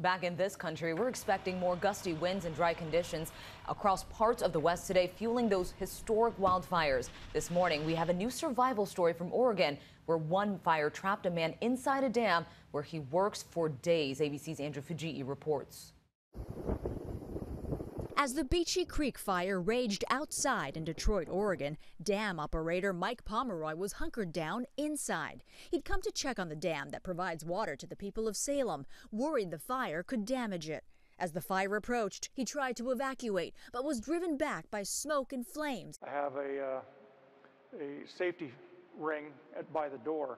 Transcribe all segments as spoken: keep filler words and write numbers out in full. Back in this country, we're expecting more gusty winds and dry conditions across parts of the West today, fueling those historic wildfires. This morning, we have a new survival story from Oregon, where one fire trapped a man inside a dam where he works for days. A B C's Andrea Fujii reports. As the Beachy Creek fire raged outside in Detroit, Oregon, dam operator Mike Pomeroy was hunkered down inside. He'd come to check on the dam that provides water to the people of Salem, worried the fire could damage it. As the fire approached, he tried to evacuate, but was driven back by smoke and flames. I have a, uh, a safety ring at, by the door,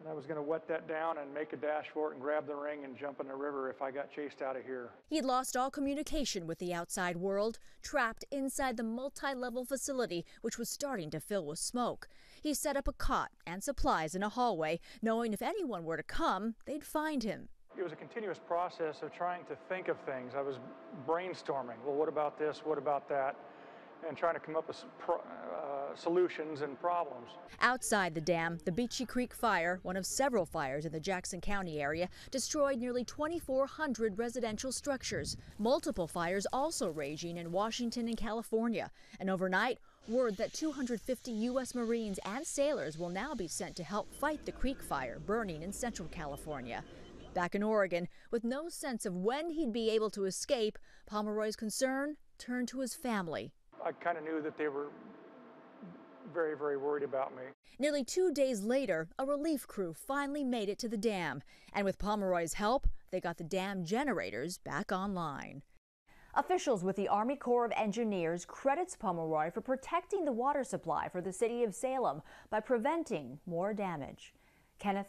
and I was going to wet that down and make a dash for it and grab the ring and jump in the river if I got chased out of here. He had lost all communication with the outside world, trapped inside the multi-level facility, which was starting to fill with smoke. He set up a cot and supplies in a hallway, knowing if anyone were to come, they'd find him. It was a continuous process of trying to think of things. I was brainstorming, well, what about this, what about that, and trying to come up with uh, solutions and problems. Outside the dam, the Beachy Creek fire, one of several fires in the Jackson County area, destroyed nearly twenty-four hundred residential structures. Multiple fires also raging in Washington and California. And overnight, word that two hundred fifty U S Marines and sailors will now be sent to help fight the Creek fire burning in Central California. Back in Oregon, with no sense of when he'd be able to escape, Pomeroy's concern turned to his family. I kind of knew that they were very, very worried about me. Nearly two days later, a relief crew finally made it to the dam. And with Pomeroy's help, they got the dam generators back online. Officials with the Army Corps of Engineers credits Pomeroy for protecting the water supply for the city of Salem by preventing more damage. Kenneth,